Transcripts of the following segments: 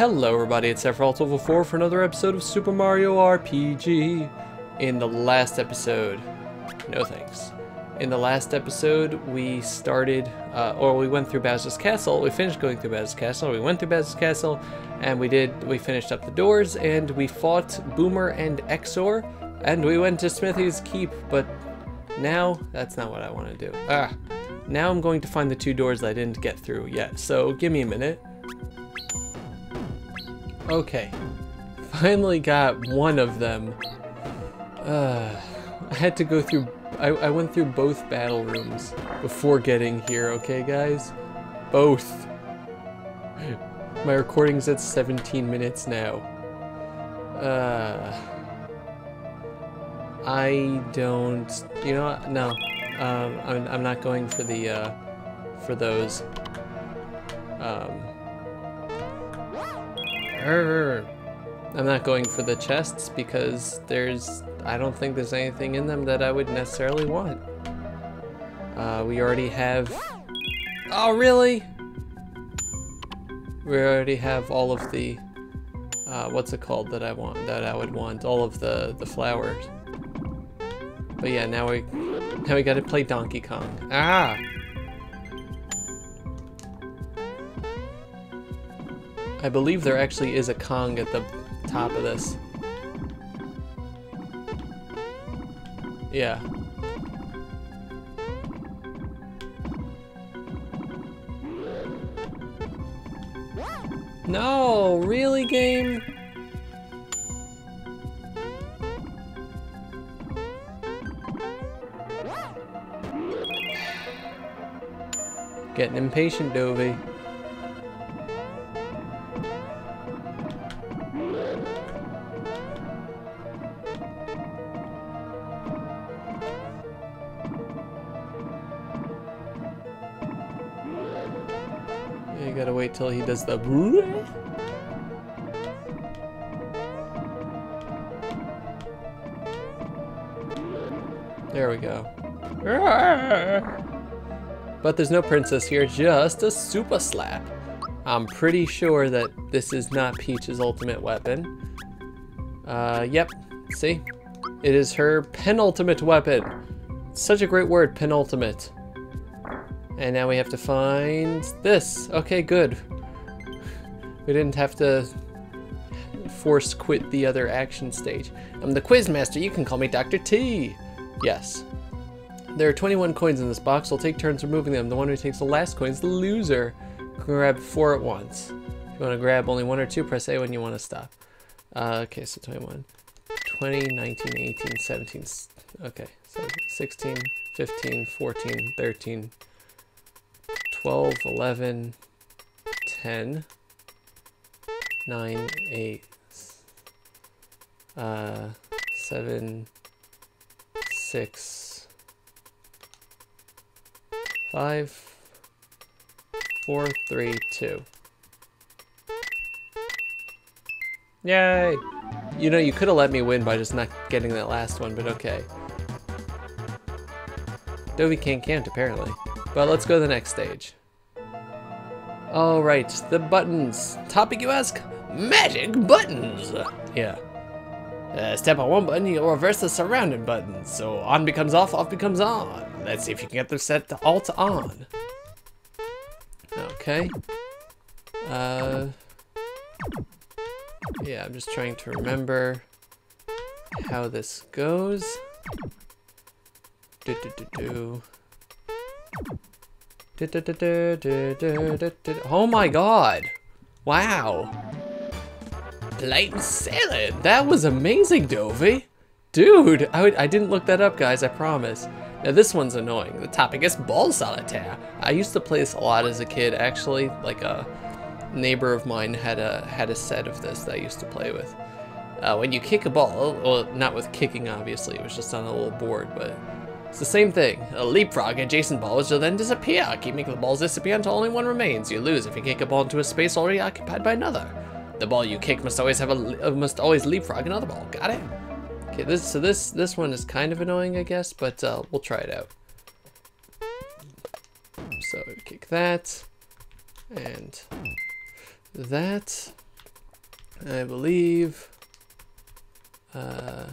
Hello everybody, it's Sephiroth1204 for another episode of Super Mario RPG. In the last episode, we started, we went through Basil's Castle. We finished going through Basil's Castle, we went through Basil's Castle, and we finished up the doors, and we fought Boomer and Exor, and we went to Smithy's Keep, but now, that's not what I want to do. Now I'm going to find the two doors that I didn't get through yet, so give me a minute. Okay, finally got one of them. I had to go through, I went through both battle rooms before getting here, okay guys? Both. My recording's at 17 minutes now. I don't, you know what? No. I'm not going for the, for those. I'm not going for the chests because I don't think there's anything in them that I would necessarily want. We already have... Oh, really? We already have all of the, what's it called that I would want, all of the flowers. But yeah, now we gotta play Donkey Kong. Ah! I believe there actually is a Kong at the top of this. Yeah. No, really, game? Getting impatient, Dovey. You gotta wait till he does the brrrr. There we go. But there's no princess here, just a super slap. I'm pretty sure that this is not Peach's ultimate weapon. Yep, see? It is her penultimate weapon. Such a great word, penultimate. And now we have to find this. Okay, good. We didn't have to force quit the other action stage. I'm the Quizmaster, you can call me Dr. T. Yes. There are 21 coins in this box. We'll take turns removing them. The one who takes the last coin is the loser. Grab 4 at once. If you want to grab only 1 or 2, press A when you want to stop. Okay, so 21. 20, 19, 18, 17. Okay, so 16, 15, 14, 13, 12, 11, 10, 9, 8, 7, 6, 5, 4, 3, 2. Yay! You know, you could have let me win by just not getting that last one, but okay. Dovey can't count, apparently. But let's go to the next stage. Alright, the buttons. Topic, you ask? Magic buttons! Yeah. Step on one button, you'll reverse the surrounding buttons. So on becomes off, off becomes on. Let's see if you can get them set to alt on. Okay. Yeah, I'm just trying to remember how this goes. Oh my god! Wow! Plain sailing! That was amazing, Dovey! Dude, I didn't look that up, guys, I promise. Now this one's annoying. The topic is ball solitaire. I used to play this a lot as a kid, actually. Like a neighbor of mine had a set of this that I used to play with. When you kick a ball, well, not with kicking, obviously. It was just on a little board, but it's the same thing. A leapfrog adjacent balls will then disappear. Keep making the balls disappear until only one remains. You lose if you kick a ball into a space already occupied by another. The ball you kick must always leapfrog another ball. Got it? Okay, this one is kind of annoying, I guess, but we'll try it out. So kick that, and that, I believe. If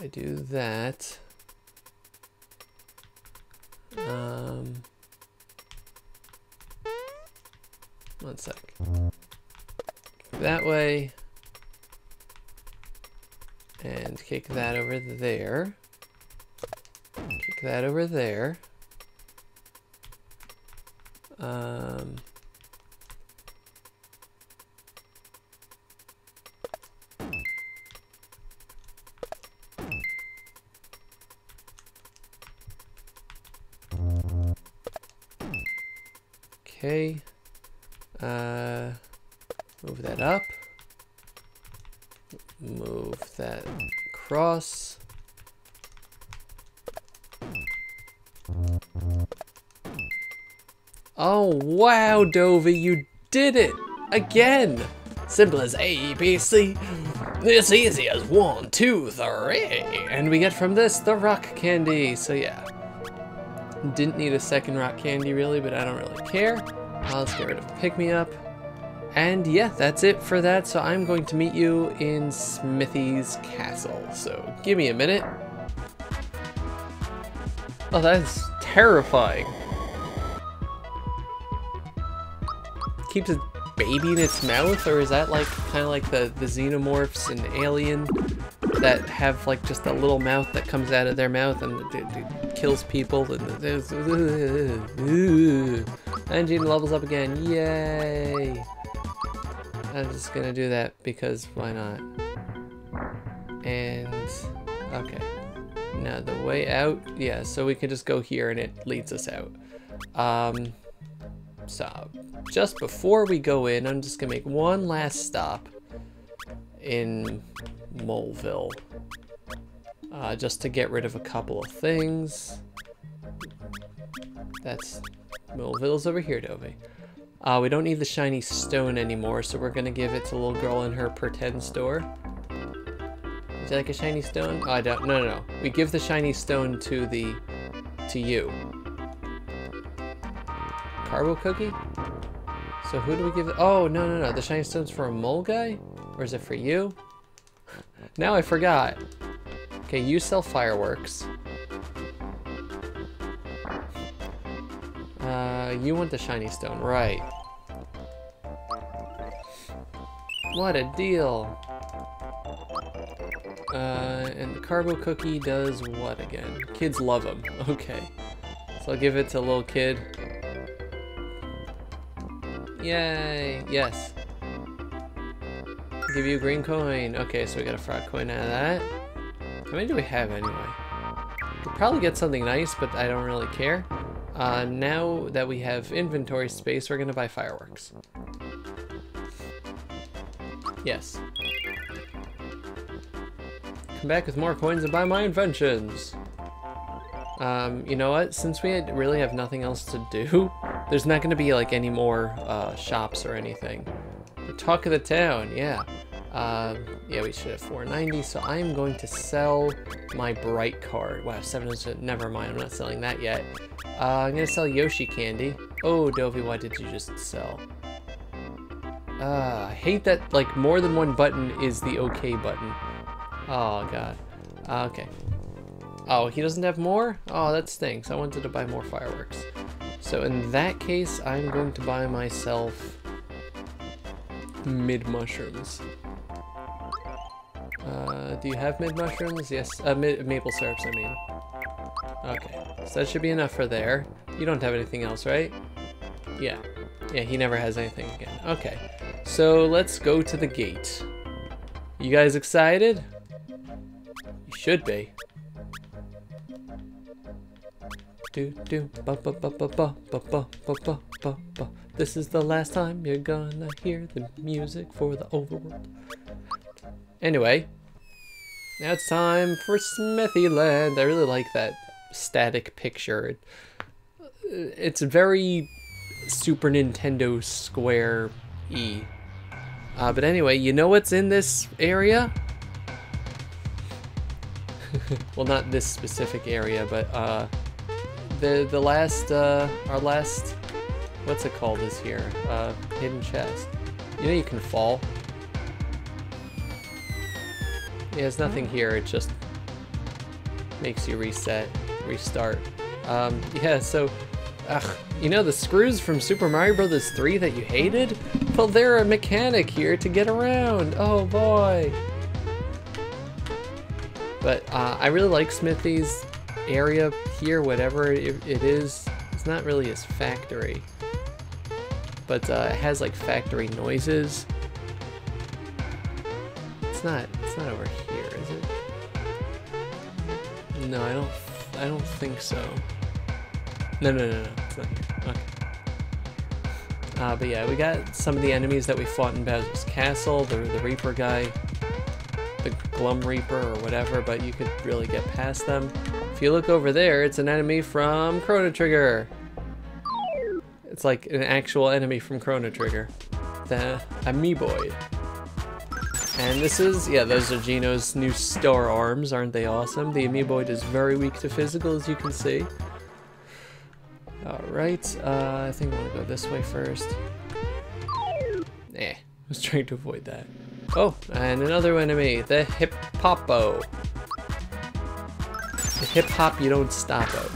I do that, one sec. Kick that way, and kick that over there. Kick that over there. Okay. Move that up. Move that across. Oh wow, Dovey, you did it again! Simple as A, B, C. It's easy as 1, 2, 3. And we get from this the rock candy. So yeah. Didn't need a second rock candy really, but I don't really care. Let's get rid of Pick Me Up. And yeah, that's it for that. So I'm going to meet you in Smithy's Castle. So give me a minute. Oh, that's terrifying. Keeps a baby in its mouth, or is that like kind of like the xenomorphs in Alien that have like just a little mouth that comes out of their mouth and it kills people? And Geno levels up again. Yay! I'm just gonna do that because why not? And okay, now the way out. Yeah, so we could just go here and it leads us out. So just before we go in, I'm just gonna make one last stop in Moleville, just to get rid of a couple of things. That's Moleville's over here, Dovey. We don't need the shiny stone anymore, so we're gonna give it to little girl in her pretend store. Would you like a shiny stone? Oh, I don't. No, no, no. We give the shiny stone to you. Carbo cookie? So who do we give it? Oh, no, no, no. The shiny stone's for a mole guy? Or is it for you? Now I forgot. Okay, you sell fireworks. You want the shiny stone, right. What a deal. And the carbo cookie does what again? Kids love them. Okay. So I'll give it to a little kid. Yay! Yes. Give you a green coin. Okay, so we got a frog coin out of that. How many do we have anyway? Could probably get something nice, but I don't really care. Now that we have inventory space, we're gonna buy fireworks. Yes. Come back with more coins and buy my inventions. You know what? Since we really have nothing else to do, there's not going to be like any more shops or anything. The talk of the town, yeah. Yeah, we should have 490, so I'm going to sell my Bright card. Wow, 700, never mind, I'm not selling that yet. I'm going to sell Yoshi candy. Oh, Dovey, why did you just sell? I hate that, like, more than one button is the OK button. Oh, God. Okay. Oh, he doesn't have more? Oh, that stinks. I wanted to buy more fireworks. So in that case, I'm going to buy myself mid mushrooms. Do you have mid mushrooms? Yes, maple syrups, I mean. Okay, so that should be enough for there. You don't have anything else, right? Yeah. Yeah, he never has anything again. Okay, so let's go to the gate. You guys excited? You should be. Do do ba ba ba ba ba ba ba ba ba ba. This is the last time you're gonna hear the music for the overworld. Anyway, now it's time for Smithyland. I really like that static picture. It's very Super Nintendo Square-y. But anyway, you know what's in this area? Well, not this specific area, but our last what's it called this here? Hidden chest. You know you can fall. Yeah, there's nothing here, it just makes you reset, restart. Yeah, so, you know the screws from Super Mario Bros. 3 that you hated? Well, they're a mechanic here to get around, oh boy! But I really like Smithy's area here, whatever it is. It's not really his factory, but it has like factory noises. It's not over here, is it? No, I don't think so. No, it's not here. Okay. But yeah, we got some of the enemies that we fought in Basil's Castle, the Reaper guy, the Glum Reaper or whatever, but you could really get past them. If you look over there, it's an enemy from Chrono Trigger. It's like an actual enemy from Chrono Trigger. The Amiiboid. And this is, yeah, those are Geno's new star arms, aren't they awesome? The Amiiboid is very weak to physical, as you can see. Alright, I think I want to go this way first. I was trying to avoid that. Oh, and another enemy, the Hip-Hop-O. The Hip-Hop-You-Don't-Stop-O.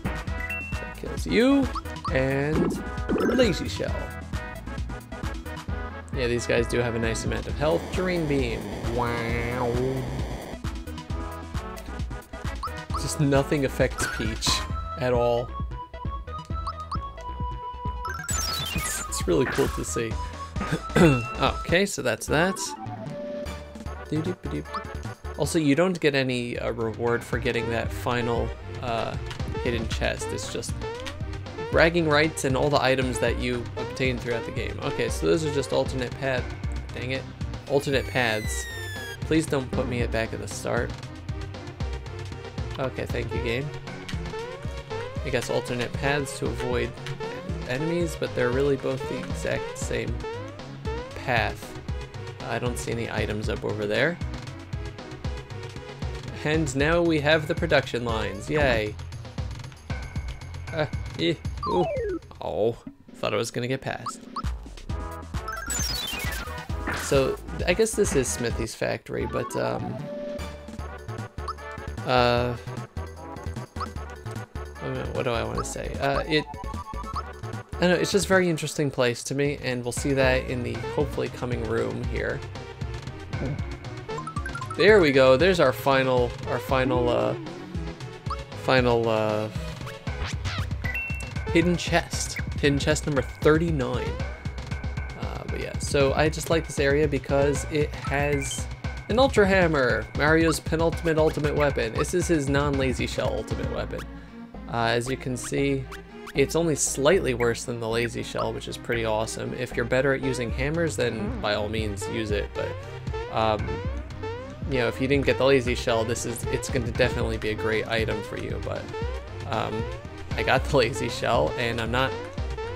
That kills you, and Lazy Shell. Yeah, these guys do have a nice amount of health. Dream Beam. Wow. Just nothing affects Peach at all. It's really cool to see. Okay, so that's that. Also, you don't get any reward for getting that final hidden chest. It's just bragging rights and all the items that you obtain throughout the game. Okay, so those are just alternate paths. Dang it. Alternate paths. Please don't put me back at the start. Okay, thank you, game. I guess alternate paths to avoid enemies, but they're really both the exact same path. I don't see any items up over there. And now we have the production lines. Yay. Ooh. Oh, thought I was gonna get past. So, I guess this is Smithy's factory, but, what do I want to say? I don't know, it's just a very interesting place to me, and we'll see that in the hopefully coming room here. There we go, there's our final hidden chest. Hidden chest number 39. But yeah, so I just like this area because it has an Ultra Hammer, Mario's penultimate ultimate weapon. This is his non-Lazy Shell ultimate weapon. As you can see, it's only slightly worse than the Lazy Shell, which is pretty awesome. If you're better at using hammers, then by all means use it, but you know, if you didn't get the Lazy Shell, it's going to definitely be a great item for you, but I got the Lazy Shell, and I'm not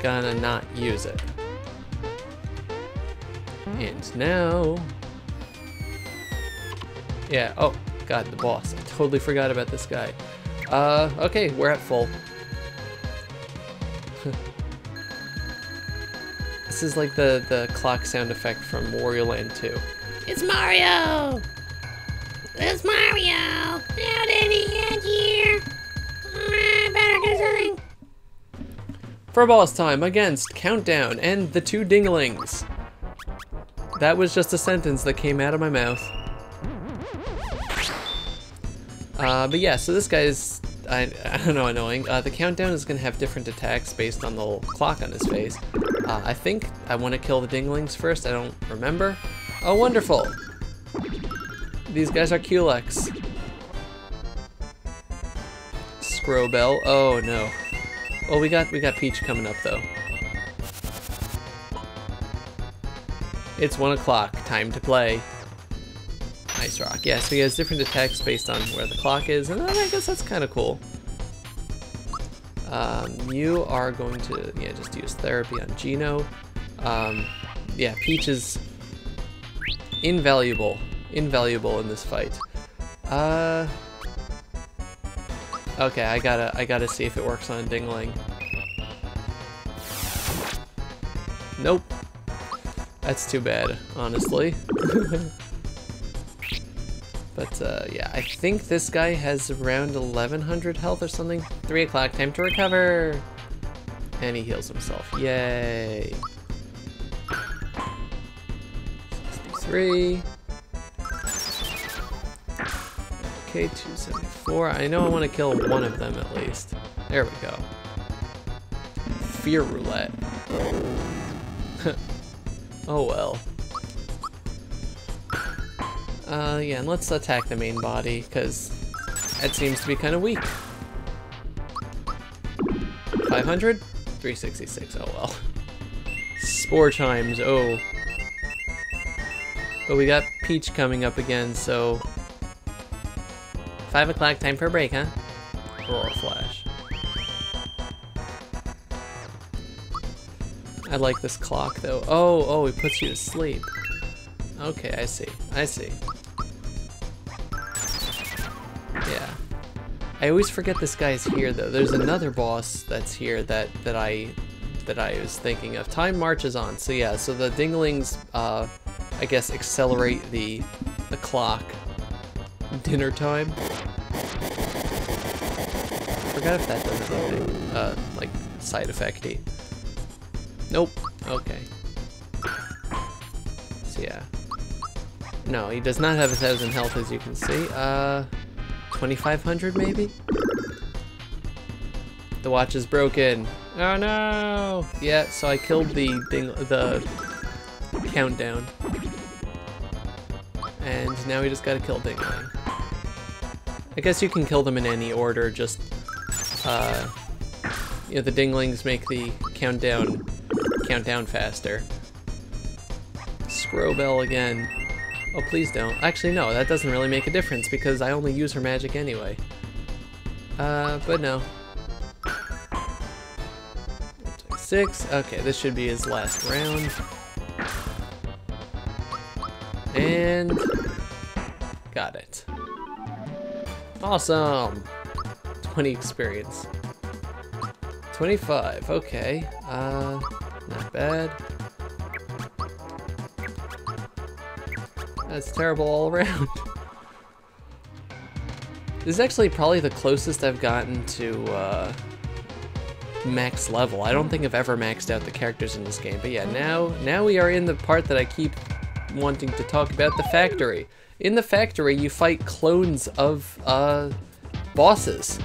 gonna not use it. And now... yeah, oh, God, the boss. I totally forgot about this guy. Okay, we're at full. This is like the clock sound effect from Wario Land 2. It's Mario! It's Mario! How did he get here? For boss time against Countdown and the two Ding-A-Lings. That was just a sentence that came out of my mouth. But yeah, so this guy is, I don't know, annoying. The Countdown is going to have different attacks based on the clock on his face. I think I want to kill the Ding-A-Lings first, I don't remember. Oh, wonderful! These guys are Culex. Scrowbell. Oh no. Well, we got Peach coming up though. It's 1 o'clock. Time to play. Ice Rock. Yeah, so he has different attacks based on where the clock is, and I guess that's kind of cool. You are going to just use therapy on Geno. Yeah, Peach is invaluable in this fight. Okay, I gotta see if it works on Ding-A-Ling. Nope. That's too bad, honestly. But yeah, I think this guy has around 1100 health or something. 3 o'clock, time to recover. And he heals himself, yay. 63. Okay, 274. I know I want to kill one of them at least. There we go. Fear roulette. Oh well. Yeah, and let's attack the main body, because that seems to be kind of weak. 500? 366, oh well. Spore chimes, oh. But we got Peach coming up again, so... 5 o'clock, time for a break, huh? Aurora Flash. I like this clock, though. Oh, oh, it puts you to sleep. Okay, I see. I see. Yeah. I always forget this guy's here, though. There's another boss that's here that I was thinking of. Time marches on. So yeah, so the Ding-A-Lings, I guess, accelerate the clock. Dinner time. I forgot if that does anything. Like, side effecty. Nope. Okay. So yeah. No, he does not have 1,000 health, as you can see. 2,500 maybe? The watch is broken. Oh no! Yeah, so I killed the countdown. And now we just gotta kill Ding-A-Ling. I guess you can kill them in any order, just... you know, the Ding-A-Lings make the countdown faster. Scrowbell again. Oh, please don't. Actually, no, that doesn't really make a difference because I only use her magic anyway. But no. 6. Okay, this should be his last round. And... got it. Awesome! 20 experience. 25, okay. Not bad. That's terrible all around. This is actually probably the closest I've gotten to max level. I don't think I've ever maxed out the characters in this game, but yeah, now we are in the part that I keep wanting to talk about, the factory. In the factory, you fight clones of bosses,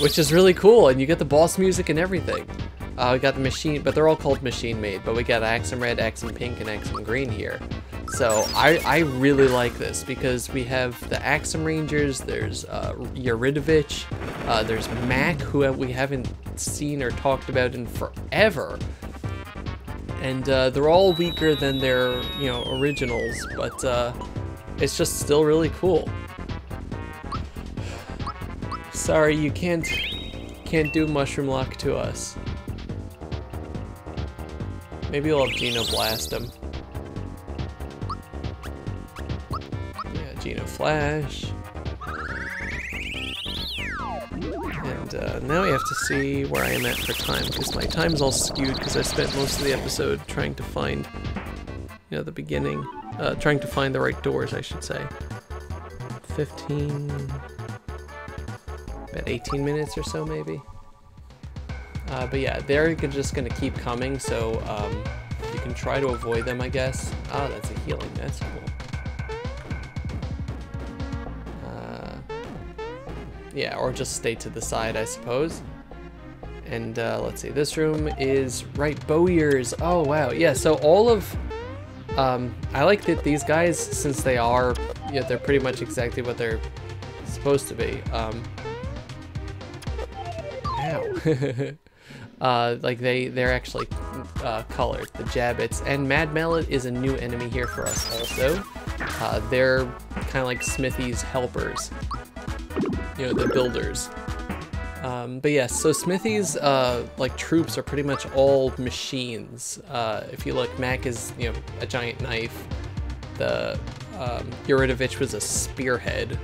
which is really cool, and you get the boss music and everything. We got the machine, but they're all called machine made, but we got Axem Red, Axem Pink, and Axem Green here. So I really like this because we have the Axem Rangers, there's Yuridovich, there's Mac, who we haven't seen or talked about in forever. And they're all weaker than their, you know, originals, but it's just still really cool. Sorry, you can't do Mushroom Lock to us. Maybe we'll have Geno blast him. Yeah, Geno Flash. And now we have to see where I am at for time, because my time's all skewed, because I spent most of the episode trying to find, you know, the beginning. Trying to find the right doors, I should say. 15... about 18 minutes or so, maybe. But yeah, they're just gonna keep coming, so you can try to avoid them, I guess. Ah, that's a healing. That's cool. Yeah, or just stay to the side, I suppose. And let's see. This room is right. Bowyers. Oh wow. Yeah. So all of. I like that these guys, since they are, yeah, they're pretty much exactly what they're supposed to be. Like they're actually colored, the Jabbits. And Mad Mallet is a new enemy here for us also. They're kind of like Smithy's helpers, you know, the builders. But yes, yeah, so Smithy's like troops are pretty much all machines. If you look, Mac is, you know, a giant knife. The Yuridovich was a spearhead.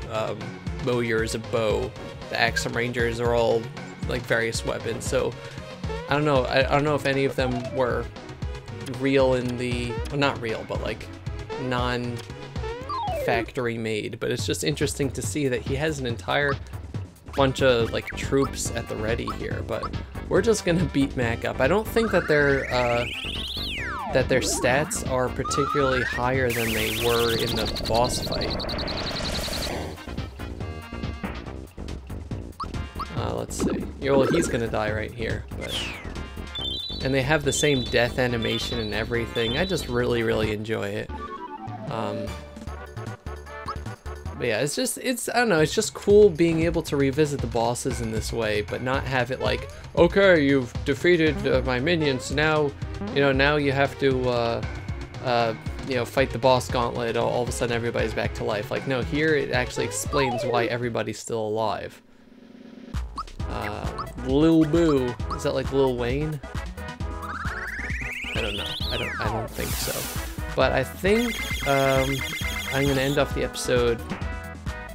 Moyer is a bow. The Axem Rangers are all like various weapons, so I don't know if any of them were real in the, well, not real, but like non-factory made. But it's just interesting to see that he has an entire bunch of like troops at the ready here. But we're just gonna beat Mac up. I don't think that their stats are particularly higher than they were in the boss fight. Let's see. Yeah, well, he's gonna die right here. But... and they have the same death animation and everything. I just really, really enjoy it. But yeah, it's just, I don't know, it's just cool being able to revisit the bosses in this way, but not have it like, okay, you've defeated my minions, now, you know, now you have to, you know, fight the boss gauntlet, all of a sudden everybody's back to life. Like, no, here it actually explains why everybody's still alive. Lil Boo, is that like Lil Wayne? I don't know, I don't think so. But I think, I'm gonna end off the episode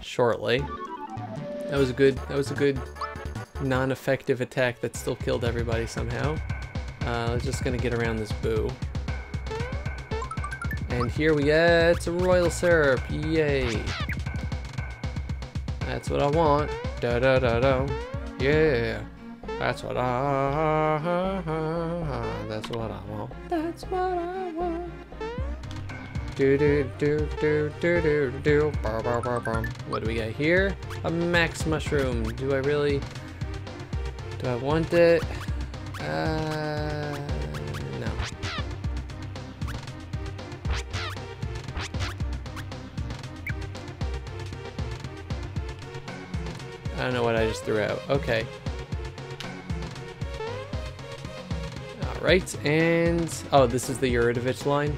shortly. That was a good non-effective attack that still killed everybody somehow. I'm just gonna get around this Boo. And here we go, it's a royal syrup, yay. That's what I want, da-da-da-da, yeah. That's what I want. That's what I want. Do do do do do do do. Bah, bah, bah, bah. What do we got here? A max mushroom. Do I really? Do I want it? No. I don't know what I just threw out. Okay. Right, and oh, this is the Yuridovich line.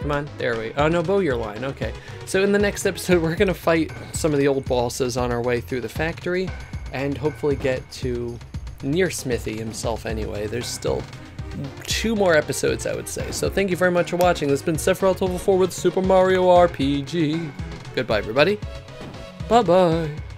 Come on, there we go. Oh no, Bowyers line. Okay, so in the next episode, we're gonna fight some of the old bosses on our way through the factory, and hopefully get to near Smithy himself. Anyway, there's still 2 more episodes, I would say. So thank you very much for watching. This has been Sephiroth1204 with Super Mario RPG. Goodbye, everybody. Bye bye.